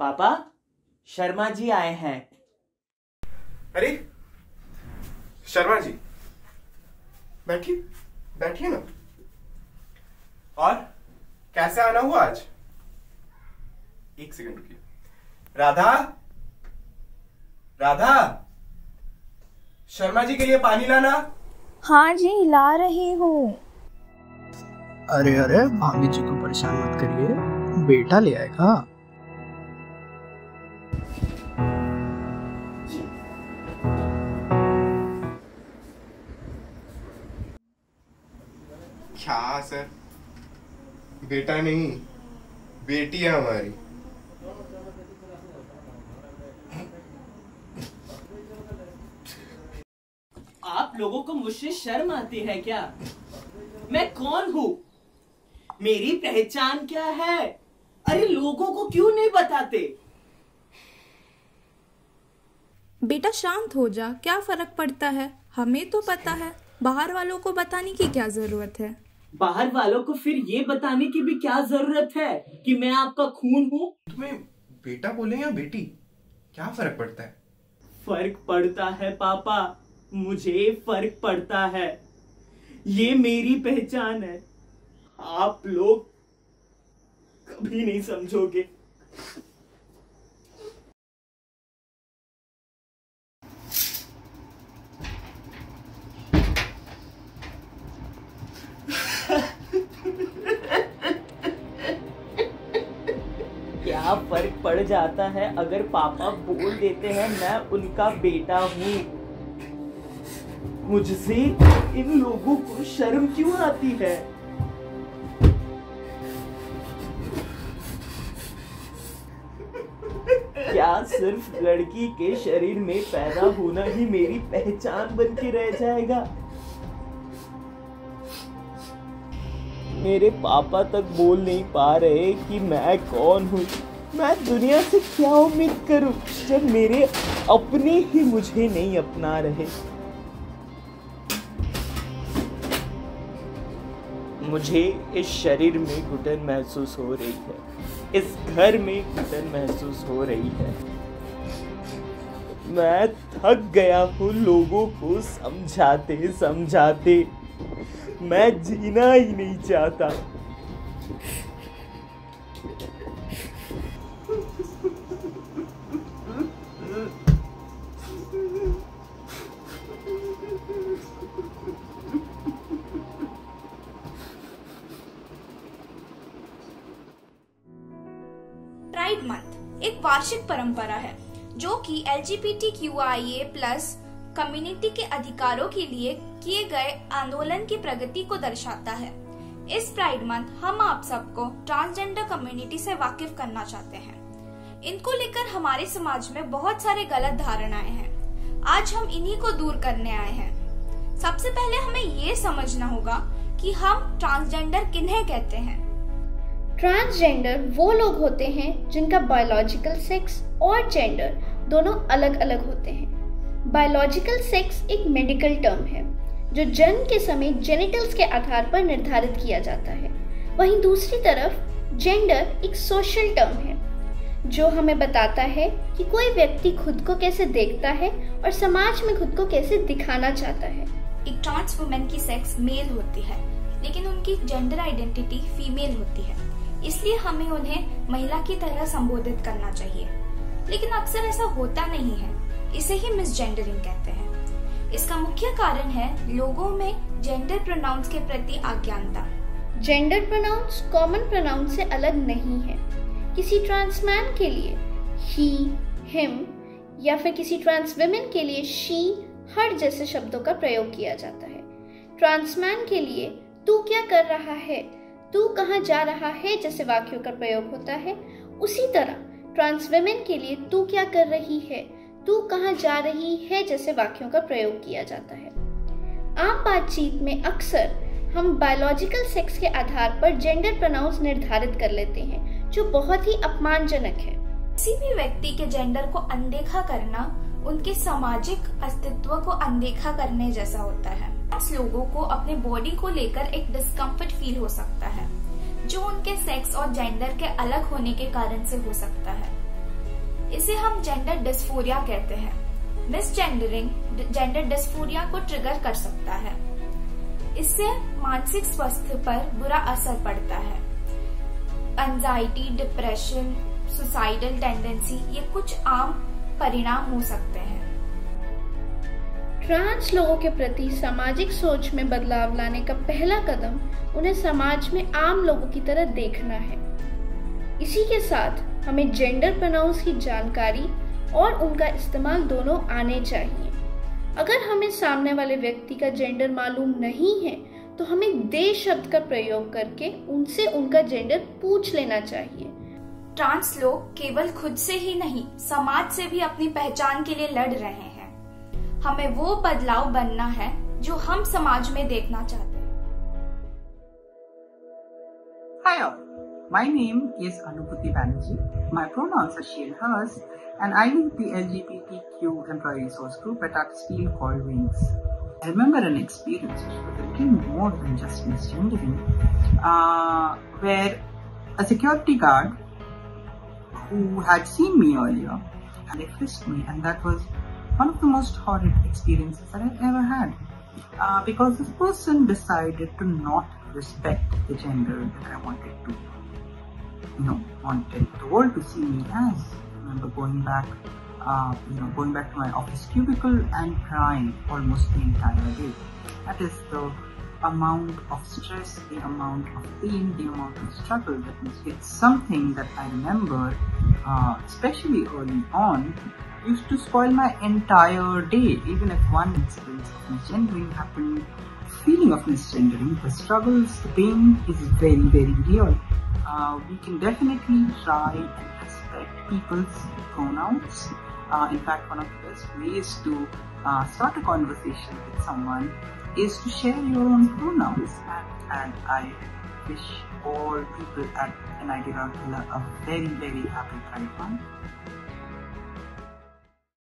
पापा शर्मा जी आए हैं। अरे शर्मा जी, बैठिए बैठिए ना। और कैसे आना हुआ आज? एक सेकंड रुकिए। राधा, राधा, शर्मा जी के लिए पानी लाना। हाँ जी, ला रही हूँ। अरे अरे भाभी जी को परेशान मत करिए, बेटा ले आएगा। क्या सर, बेटा नहीं बेटी है हमारी। आप लोगों को मुझसे शर्म आती है क्या? मैं कौन हूँ, मेरी पहचान क्या है, अरे लोगों को क्यों नहीं बताते? बेटा शांत हो जा, क्या फर्क पड़ता है, हमें तो पता है, बाहर वालों को बताने की क्या जरूरत है? बाहर वालों को फिर ये बताने की भी क्या जरूरत है कि मैं आपका खून हूँ? तुम्हें बेटा बोले या बेटी, क्या फर्क पड़ता है? फर्क पड़ता है पापा, मुझे फर्क पड़ता है, ये मेरी पहचान है। आप लोग कभी नहीं समझोगे। क्या फर्क पड़ जाता है अगर पापा बोल देते हैं मैं उनका बेटा हूँ? मुझसे इन लोगों को शर्म क्यों आती है? क्या सिर्फ लड़की के शरीर में पैदा होना ही मेरी पहचान बन के रह जाएगा? मेरे पापा तक बोल नहीं पा रहे कि मैं कौन हूँ। मैं दुनिया से क्या उम्मीद करूँ जब मेरे अपने ही मुझे नहीं अपना रहे? मुझे इस शरीर में घुटन महसूस हो रही है, इस घर में घुटन महसूस हो रही है। मैं थक गया हूँ लोगों को समझाते समझाते, मैं जीना ही नहीं चाहता। प्राइड मंथ एक वार्षिक परंपरा है जो कि LGBTQIA+ कम्युनिटी के अधिकारों के लिए किए गए आंदोलन की प्रगति को दर्शाता है। इस प्राइड मंथ हम आप सबको ट्रांसजेंडर कम्युनिटी से वाकिफ करना चाहते हैं। इनको लेकर हमारे समाज में बहुत सारे गलत धारणाएं हैं। आज हम इन्हीं को दूर करने आए हैं। सबसे पहले हमें ये समझना होगा कि हम ट्रांसजेंडर किन्हें कहते हैं। ट्रांसजेंडर वो लोग होते हैं जिनका बायोलॉजिकल सेक्स और जेंडर दोनों अलग अलग होते हैं। बायोलॉजिकल सेक्स एक मेडिकल टर्म है जो जन्म के समय जेनिटल्स के आधार पर निर्धारित किया जाता है। वहीं दूसरी तरफ जेंडर एक सोशल टर्म है जो हमें बताता है कि कोई व्यक्ति खुद को कैसे देखता है और समाज में खुद को कैसे दिखाना चाहता है। एक ट्रांस वुमेन की सेक्स मेल होती है लेकिन उनकी जेंडर आइडेंटिटी फीमेल होती है, इसलिए हमें उन्हें महिला की तरह संबोधित करना चाहिए। लेकिन अक्सर ऐसा होता नहीं है, इसे ही मिसजेंडरिंग कहते हैं। इसका मुख्य कारण है लोगों में जेंडर प्रोनाउंस के प्रति अज्ञानता। जेंडर प्रोनाउंस कॉमन प्रोनाउंस से अलग नहीं है। किसी ट्रांसमैन के लिए ही, हिम या फिर किसी ट्रांसविमेन के लिए शी, हर जैसे शब्दों का प्रयोग किया जाता है। ट्रांसमैन के लिए तू क्या कर रहा है, तू कहाँ जा रहा है जैसे वाक्यों का प्रयोग होता है, उसी तरह ट्रांसविमेन के लिए तू क्या कर रही है, तू कहाँ जा रही है जैसे वाक्यों का प्रयोग किया जाता है। आम बातचीत में अक्सर हम बायोलॉजिकल सेक्स के आधार पर जेंडर प्रोनाउंस निर्धारित कर लेते हैं जो बहुत ही अपमानजनक है। किसी भी व्यक्ति के जेंडर को अनदेखा करना उनके सामाजिक अस्तित्व को अनदेखा करने जैसा होता है। कुछ लोगों को अपने बॉडी को लेकर एक डिस्कम्फर्ट फील हो सकता है जो उनके सेक्स और जेंडर के अलग होने के कारण से हो सकता है। इसे हम जेंडर डिस्फोरिया कहते हैं। मिसजेंडरिंग जेंडर डिस्फोरिया को ट्रिगर कर सकता है। इससे मानसिक स्वास्थ्य पर बुरा असर पड़ता है। एंजाइटी, डिप्रेशन, सुसाइडल टेंडेंसी ये कुछ आम परिणाम हो सकते हैं। ट्रांस लोगों के प्रति सामाजिक सोच में बदलाव लाने का पहला कदम उन्हें समाज में आम लोगों की तरह देखना है। इसी के साथ हमें जेंडर प्रनाउंस की जानकारी और उनका इस्तेमाल दोनों आने चाहिए। अगर हमें सामने वाले व्यक्ति का जेंडर मालूम नहीं है तो हमें दे शब्द का प्रयोग करके उनसे उनका जेंडर पूछ लेना चाहिए। ट्रांस लोग केवल खुद से ही नहीं समाज से भी अपनी पहचान के लिए लड़ रहे हैं। हमें वो बदलाव बनना है जो हम समाज में देखना चाहते हैं। Hi all, my name is Anubhuti Banerjee. My pronouns are she and hers, and I'm with the LGBTQ employee resource group at our school called Wings. I remember an experience which was a little more than just misgendering, where a security guard who had seen me earlier had kissed me, and that was one of the most horrid experiences that I've ever had because this person decided to not respect the gender that I wanted to, wanted the world to see me as. I remember going back to my office cubicle and crying almost the entire day. That is the amount of stress, the amount of pain, the amount of struggle that means it's something that I remember, especially early on, used to spoil my entire day. Even if one incident of misgendering happened, the feeling of misgendering, the struggles, the pain is very, very real. We can definitely try and respect people's pronouns. In fact, one of the best ways to start a conversation with someone is to share your own pronouns. And I wish all people at NIDA a very, very happy Pride Month.